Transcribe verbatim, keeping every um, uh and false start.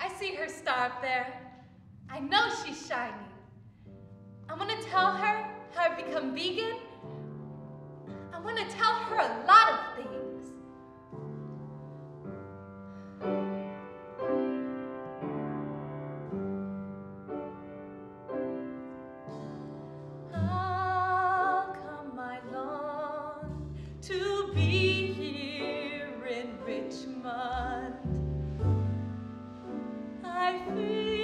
I see her star up there. I know she's shining. I want to tell her how I've become vegan. I want to tell her a lot of things. Be